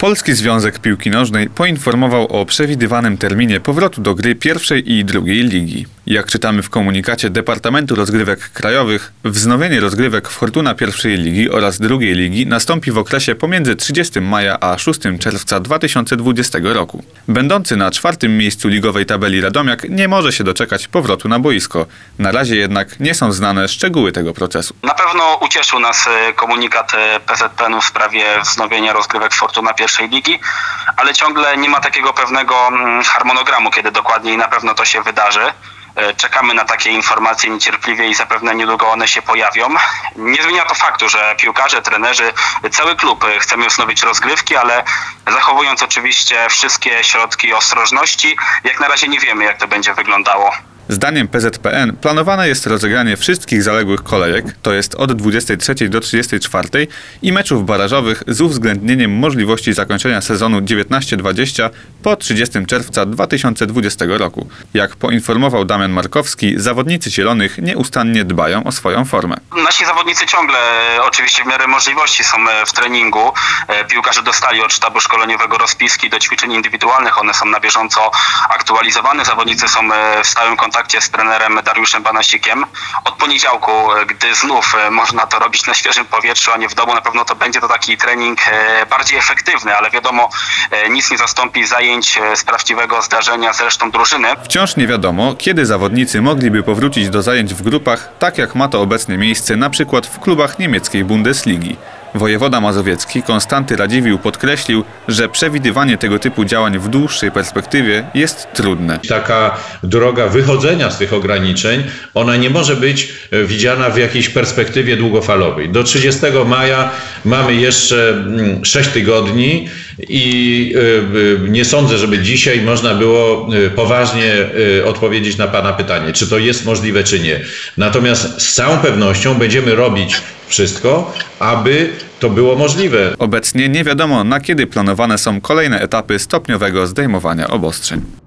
Polski Związek Piłki Nożnej poinformował o przewidywanym terminie powrotu do gry pierwszej i drugiej ligi. Jak czytamy w komunikacie Departamentu Rozgrywek Krajowych, wznowienie rozgrywek Fortuna I Ligi oraz II Ligi nastąpi w okresie pomiędzy 30 maja a 6 czerwca 2020 roku. Będący na czwartym miejscu ligowej tabeli Radomiak nie może się doczekać powrotu na boisko. Na razie jednak nie są znane szczegóły tego procesu. Na pewno ucieszył nas komunikat PZPN-u w sprawie wznowienia rozgrywek Fortuna I Ligi, ale ciągle nie ma takiego pewnego harmonogramu, kiedy dokładnie i na pewno to się wydarzy. Czekamy na takie informacje niecierpliwie i zapewne niedługo one się pojawią. Nie zmienia to faktu, że piłkarze, trenerzy, cały klub chcemy wznowić rozgrywki, ale zachowując oczywiście wszystkie środki ostrożności, jak na razie nie wiemy, jak to będzie wyglądało. Zdaniem PZPN planowane jest rozegranie wszystkich zaległych kolejek, to jest od 23 do 34 i meczów barażowych z uwzględnieniem możliwości zakończenia sezonu 19-20 po 30 czerwca 2020 roku. Jak poinformował Damian Markowski, zawodnicy Zielonych nieustannie dbają o swoją formę. Nasi zawodnicy ciągle, oczywiście w miarę możliwości, są w treningu. Piłkarze dostali od sztabu szkoleniowego rozpiski do ćwiczeń indywidualnych, one są na bieżąco aktualizowane, zawodnicy są w stałym kontakcie z trenerem Dariuszem Banasikiem. Od poniedziałku, gdy znów można to robić na świeżym powietrzu, a nie w domu, na pewno to będzie to taki trening bardziej efektywny, ale wiadomo, nic nie zastąpi zajęć z prawdziwego zdarzenia z resztą drużyny. Wciąż nie wiadomo, kiedy zawodnicy mogliby powrócić do zajęć w grupach, tak jak ma to obecnie miejsce na przykład w klubach niemieckiej Bundesligi. Wojewoda mazowiecki Konstanty Radziwiłł podkreślił, że przewidywanie tego typu działań w dłuższej perspektywie jest trudne. Taka droga wychodzenia z tych ograniczeń, ona nie może być widziana w jakiejś perspektywie długofalowej. Do 30 maja mamy jeszcze 6 tygodni i nie sądzę, żeby dzisiaj można było poważnie odpowiedzieć na Pana pytanie, czy to jest możliwe, czy nie. Natomiast z całą pewnością będziemy robić wszystko, aby to było możliwe. Obecnie nie wiadomo, na kiedy planowane są kolejne etapy stopniowego zdejmowania obostrzeń.